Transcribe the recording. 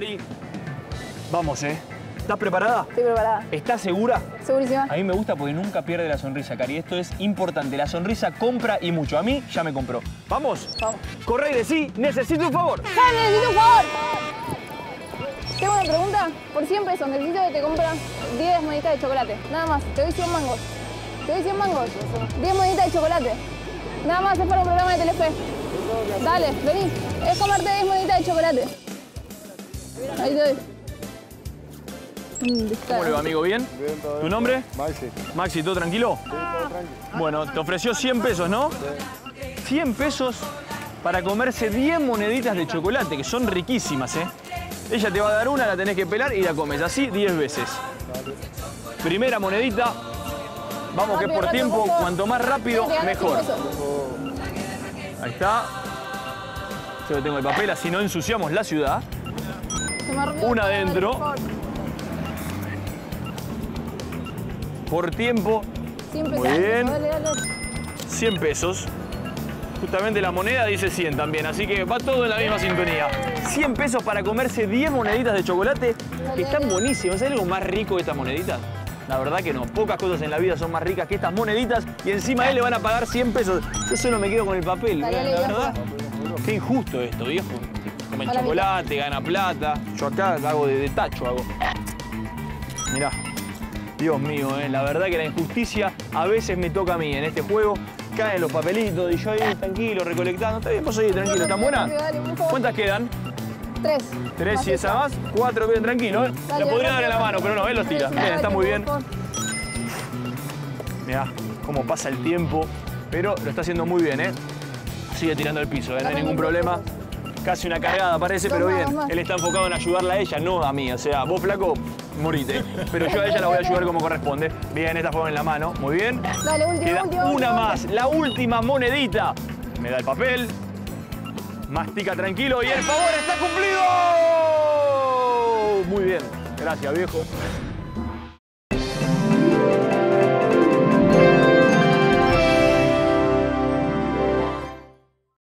Cari. Vamos, ¿eh? ¿Estás preparada? Estoy preparada. ¿Estás segura? Segurísima. A mí me gusta porque nunca pierde la sonrisa, Cari. Esto es importante. La sonrisa compra y mucho. A mí ya me compró. ¿Vamos? Vamos. Corre y decí, necesito un favor. ¡Cari, necesito un favor! Tengo una pregunta. Por 100 pesos necesito que te compras 10 moneditas de chocolate. Nada más. Te doy 100 mangos. Te doy 100 mangos. 10 moneditas de chocolate. Nada más, es para un programa de Telefe. Dale, vení. Es comerte 10 moneditas de chocolate. Ahí te doy. ¿Cómo le va, amigo? ¿Bien? Bien, todo bien. ¿Tu nombre? Maxi. Maxi, ¿todo tranquilo? Sí, todo tranquilo. Bueno, te ofreció 100 pesos, ¿no? Sí. 100 pesos para comerse 10 moneditas de chocolate, que son riquísimas, ¿eh? Ella te va a dar una, la tenés que pelar y la comes así 10 veces. Vale. Primera monedita. Vamos, que por tiempo, cuanto más rápido, mejor. Ahí está. Yo tengo el papel, así no ensuciamos la ciudad. Una adentro. Por tiempo. Muy bien. 100 pesos. Justamente la moneda dice 100 también, así que va todo en la misma sintonía. 100 pesos para comerse 10 moneditas de chocolate, que están buenísimas. ¿Hay algo más rico que estas moneditas? La verdad que no. Pocas cosas en la vida son más ricas que estas moneditas y encima a él le van a pagar 100 pesos. Yo solo me quedo con el papel. La verdad, qué injusto esto, viejo. Come el chocolate, gana plata. Yo acá hago de tacho, hago. Mirá. Dios mío, la verdad que la injusticia a veces me toca a mí en este juego. Caen los papelitos y yo ahí tranquilo, recolectando. Está bien, vos ahí tranquilo, ¿están buenas? ¿Cuántas quedan? 3. 3 y esa más, 4, bien tranquilo. La podría dar en la mano, pero no, él los tira. Bien, está muy bien. Mirá cómo pasa el tiempo, pero lo está haciendo muy bien, ¿eh? Sigue tirando el piso, no hay ningún problema. Casi una cagada parece, pero bien. Él está enfocado en ayudarla a ella, no a mí. O sea, vos flaco, morite. Pero yo a ella la voy a ayudar como corresponde. Bien, esta fue en la mano. Muy bien. Dale, última, queda última, una más. La última monedita. Me da el papel. Mastica tranquilo y el favor está cumplido. Muy bien. Gracias, viejo.